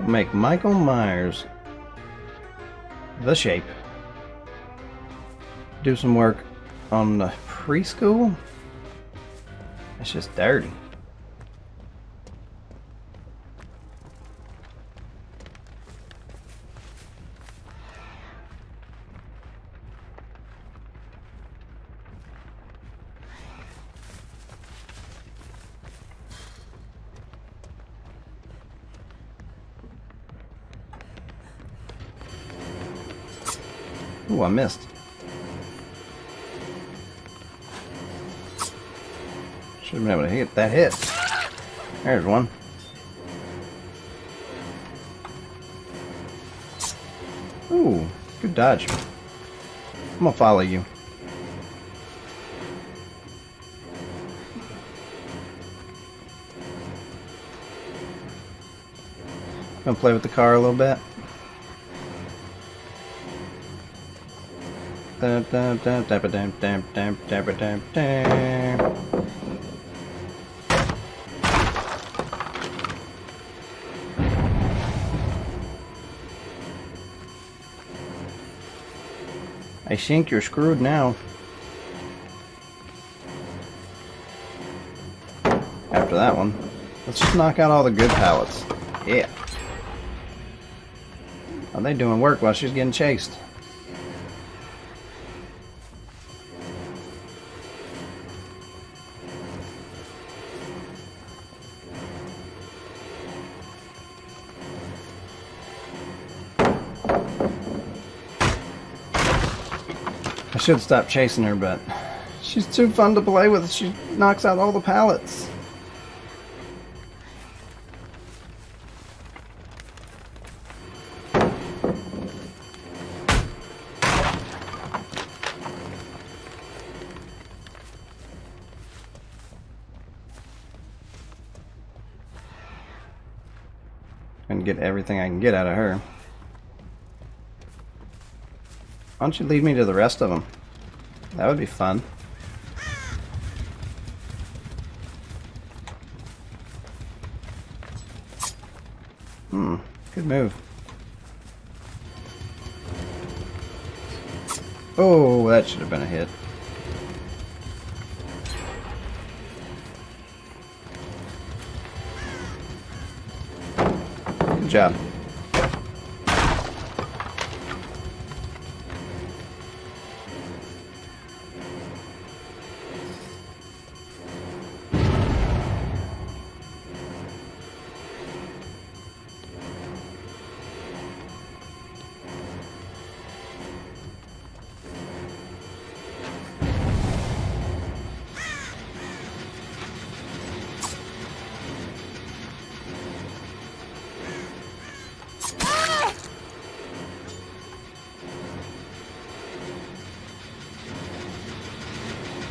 We'll make Michael Myers The Shape. Do some work on the preschool. It's just dirty. Ooh, I missed. Should have been able to hit that hit. There's one. Ooh, good dodge. I'm gonna follow you. Gonna play with the car a little bit. I think you're screwed now. After that one, let's just knock out all the good pallets. Yeah. Are they doing work while she's getting chased? I should stop chasing her, but she's too fun to play with. She knocks out all the pallets. And get everything I can get out of her. Why don't you leave me to the rest of them? That would be fun. Hmm, good move. Oh, that should have been a hit. Good job.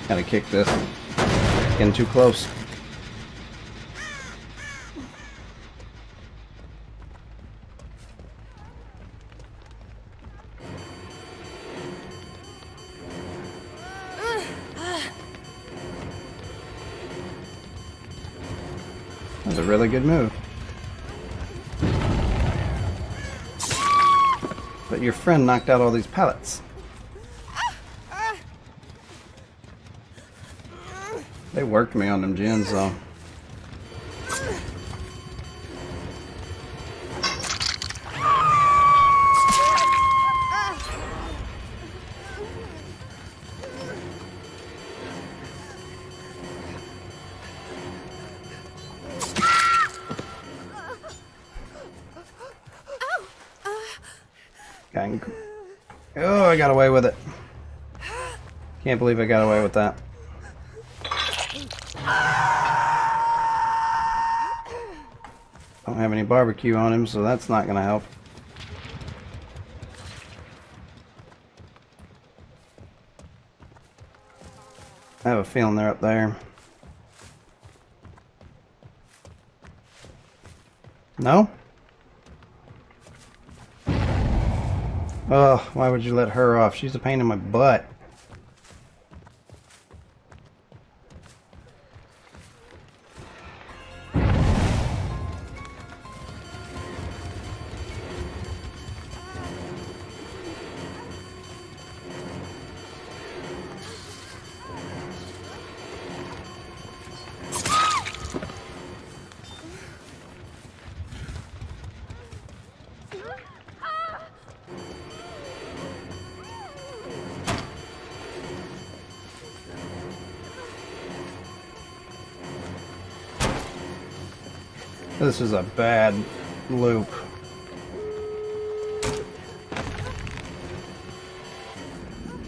Gotta kick this. Getting too close. That's a really good move. But your friend knocked out all these pallets. They worked me on them gins, though. Oh, I got away with it. Can't believe I got away with that. Don't have any barbecue on him, so that's not gonna help. I have a feeling they're up there. No? Oh, why would you let her off? She's a pain in my butt. This is a bad loop.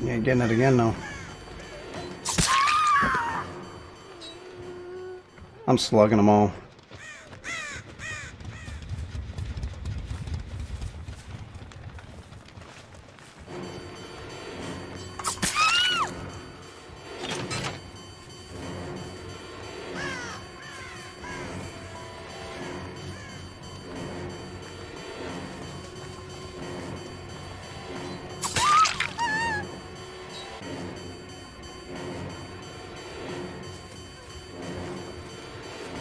You ain't getting it again though. I'm slugging them all.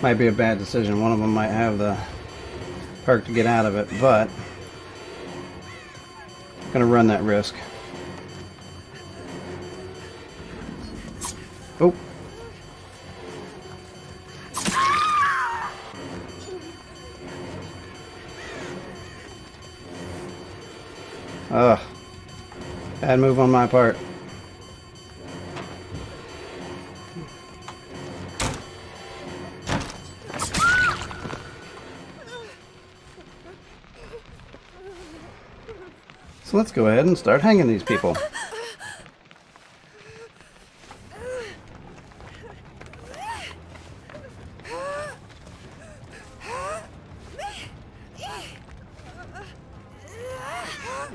Might be a bad decision. One of them might have the perk to get out of it, but I'm gonna run that risk. Oh, ugh, bad move on my part. So let's go ahead and start hanging these people. I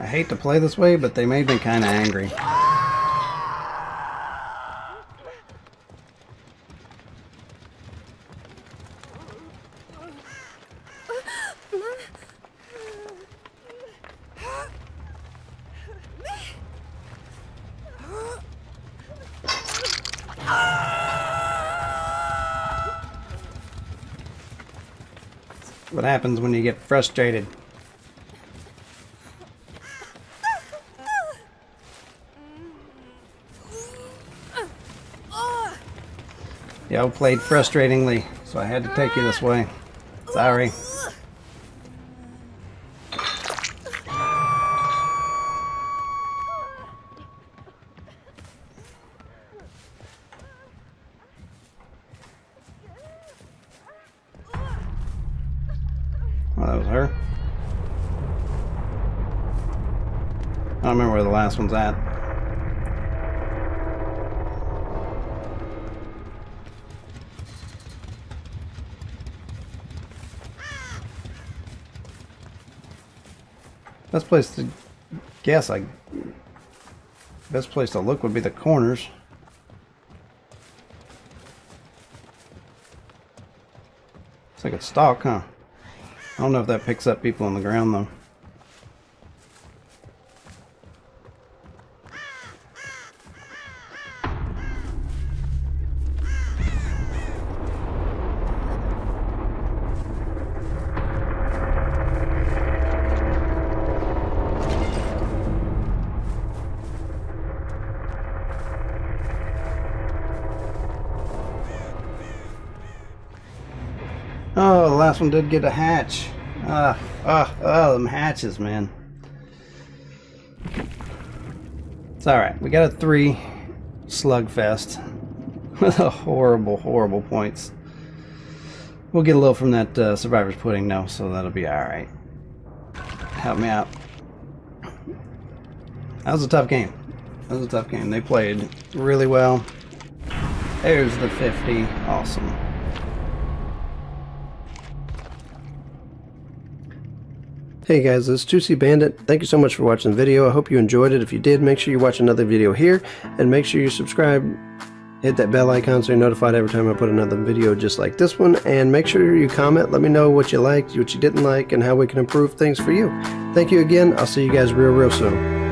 hate to play this way, but they made me kind of angry. What happens when you get frustrated? Yo played frustratingly, so I had to take you this way. Sorry. That was her. I don't remember where the last one's at. Best place to look would be the corners. It's like a stalk, huh? I don't know if that picks up people on the ground though. Oh, the last one did get a hatch. Them hatches, man. It's alright. We got a 3 slugfest with a horrible, horrible points. We'll get a little from that survivor's pudding now, so that'll be alright. Help me out. That was a tough game. That was a tough game. They played really well. There's the 50. Awesome. Hey guys, this is 2C Bandit. Thank you so much for watching the video. I hope you enjoyed it. If you did, make sure you watch another video here, and make sure you subscribe. Hit that bell icon so you're notified every time I put another video just like this one, and make sure you comment. Let me know what you liked, what you didn't like, and how we can improve things for you. Thank you again. I'll see you guys real soon.